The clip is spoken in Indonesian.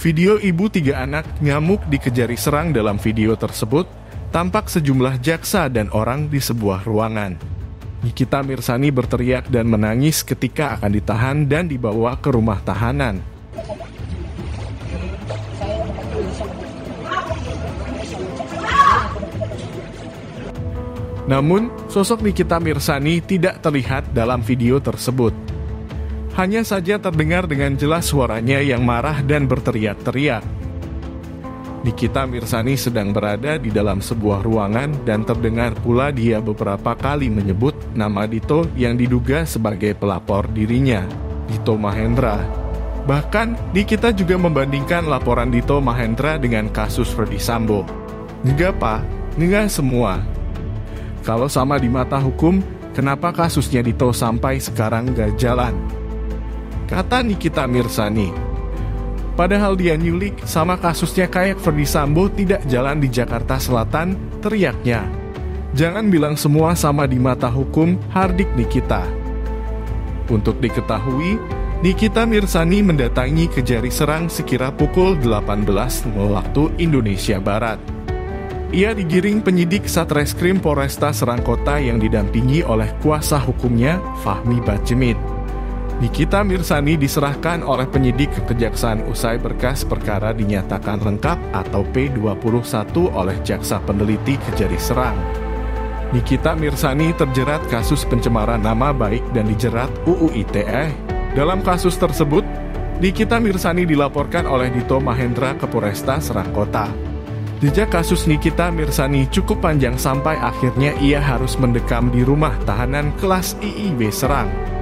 Video ibu tiga anak ngamuk di Kejari Serang. Dalam video tersebut, tampak sejumlah jaksa dan orang di sebuah ruangan. Nikita Mirzani berteriak dan menangis ketika akan ditahan dan dibawa ke rumah tahanan. Namun, sosok Nikita Mirzani tidak terlihat dalam video tersebut. Hanya saja terdengar dengan jelas suaranya yang marah dan berteriak-teriak. Nikita Mirzani sedang berada di dalam sebuah ruangan dan terdengar pula dia beberapa kali menyebut nama Dito yang diduga sebagai pelapor dirinya, Dito Mahendra. Bahkan, Nikita juga membandingkan laporan Dito Mahendra dengan kasus Ferdy Sambo. Nggak pak, nggak semua. Kalau sama di mata hukum, kenapa kasusnya Dito sampai sekarang nggak jalan? Kata Nikita Mirzani. Padahal dia nyulik sama kasusnya kayak Ferdy Sambo tidak jalan di Jakarta Selatan, teriaknya. Jangan bilang semua sama di mata hukum, hardik Nikita. Untuk diketahui, Nikita Mirzani mendatangi Kejari Serang sekira pukul 18.00 waktu Indonesia Barat. Ia digiring penyidik Satreskrim Polresta Serang Kota yang didampingi oleh kuasa hukumnya, Fahmi Bachemit. Nikita Mirzani diserahkan oleh penyidik ke kejaksaan usai berkas perkara dinyatakan lengkap atau P21 oleh jaksa peneliti Kejari Serang. Nikita Mirzani terjerat kasus pencemaran nama baik dan dijerat UU ITE. Dalam kasus tersebut, Nikita Mirzani dilaporkan oleh Dito Mahendra ke Polresta Serang Kota. Jejak kasus Nikita Mirzani cukup panjang sampai akhirnya ia harus mendekam di rumah tahanan kelas IIB Serang.